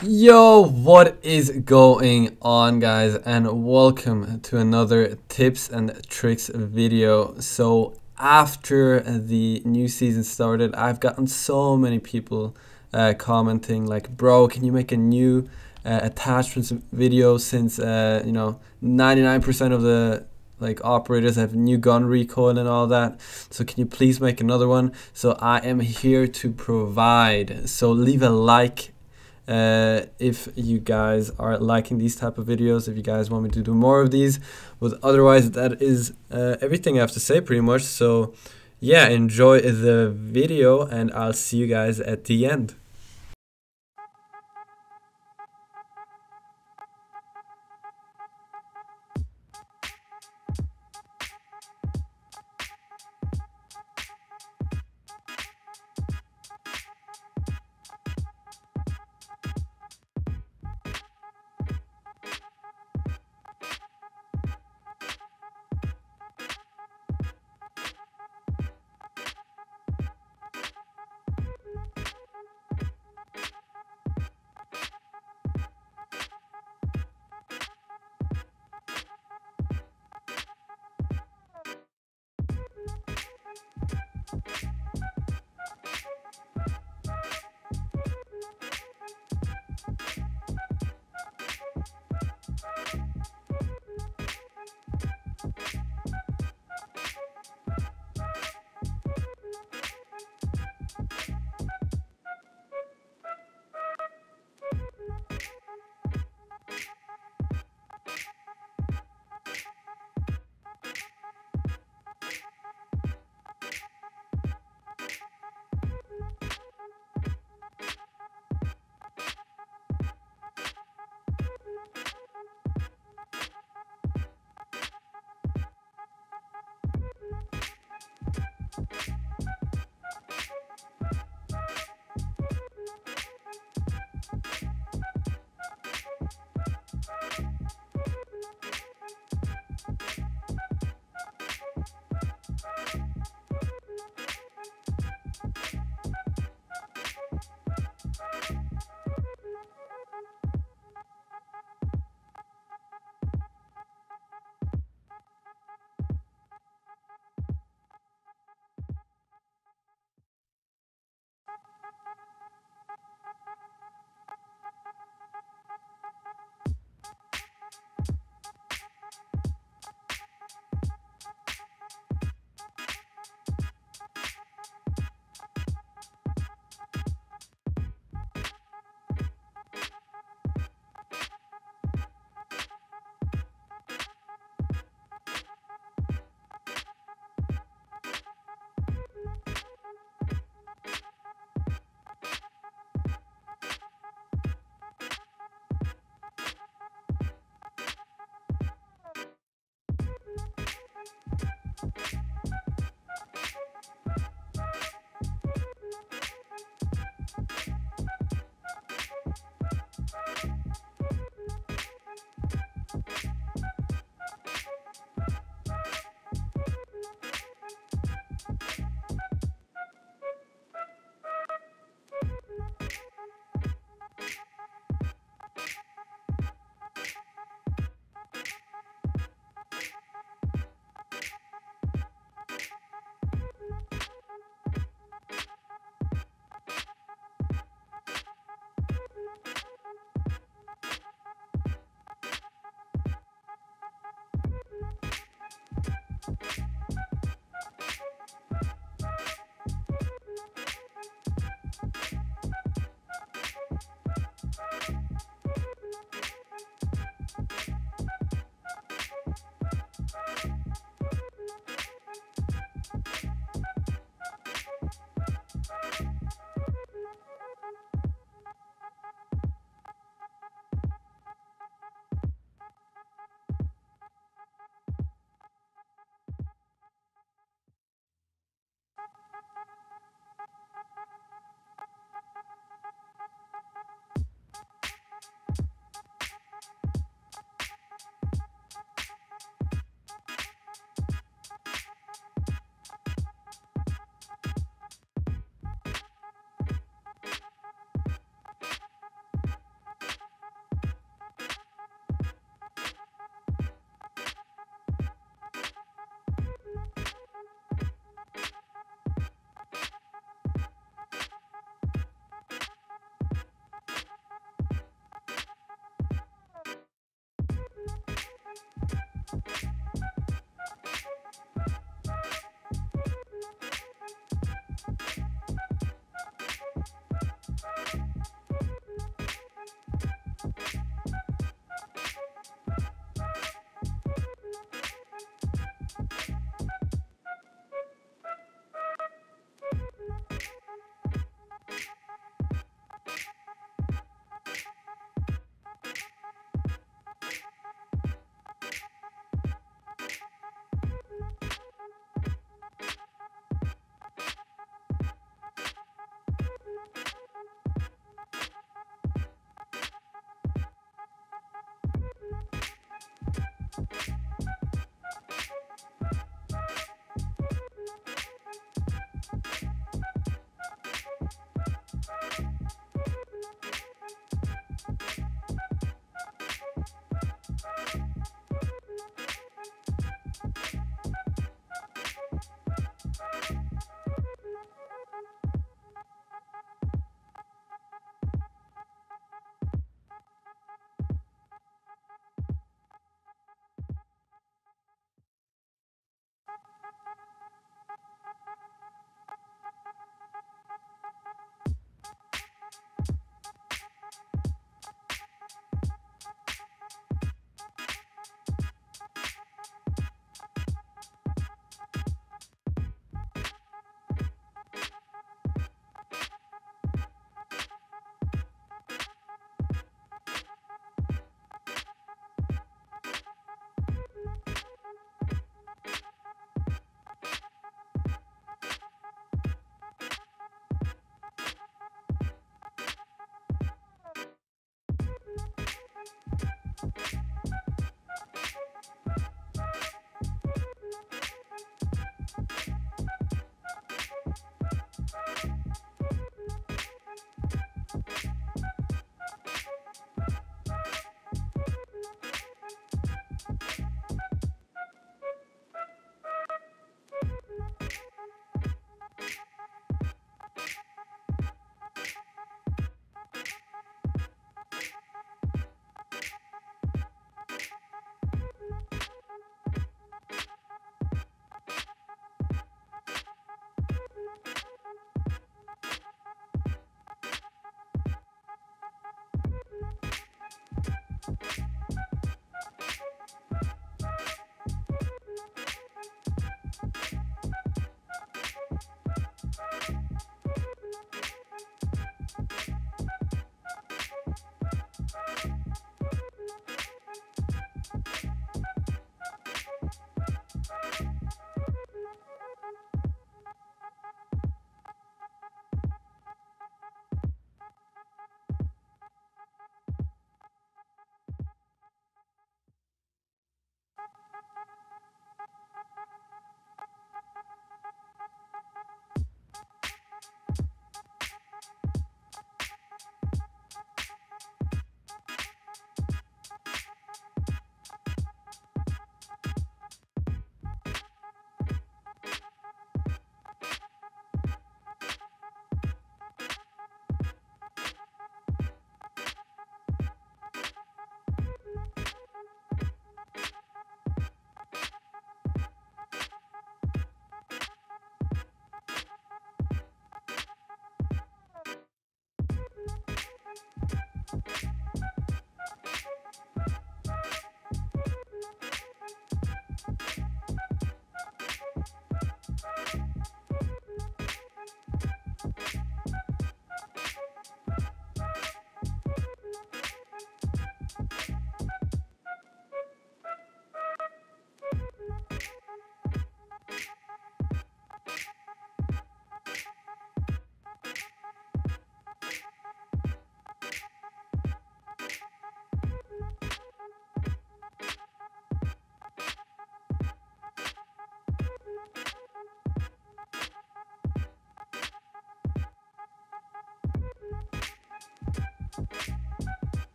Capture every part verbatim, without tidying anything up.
Yo, what is going on, guys, and welcome to another tips and tricks video. So after the new season started, I've gotten so many people uh, commenting like, bro, can you make a new uh, attachments video, since uh, you know, ninety-nine percent of the like operators have new gun recoil and all that, so can you please make another one? So I am here to provide. So leave a like uh if you guys are liking these type of videos, if you guys want me to do more of these. But otherwise, that is uh, everything I have to say pretty much. So yeah, enjoy the video and I'll see you guys at the end.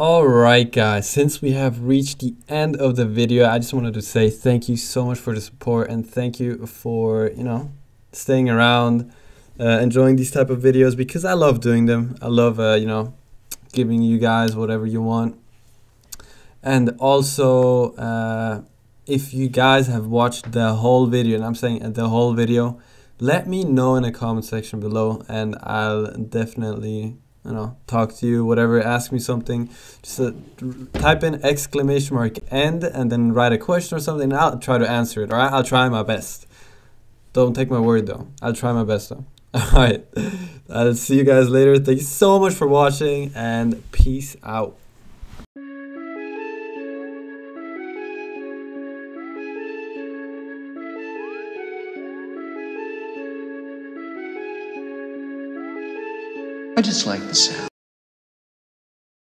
Alright guys, since we have reached the end of the video, I just wanted to say thank you so much for the support and thank you for, you know, staying around, uh, enjoying these type of videos because I love doing them. I love, uh, you know, giving you guys whatever you want. And also, uh, if you guys have watched the whole video, and I'm saying the whole video, let me know in the comment section below and I'll definitely, you know, talk to you, whatever, ask me something. Just uh, type in exclamation mark end and then write a question or something and I'll try to answer it. All right, I'll try my best. Don't take my word though. I'll try my best though. All right, I'll see you guys later. Thank you so much for watching and peace out. I just like the sound.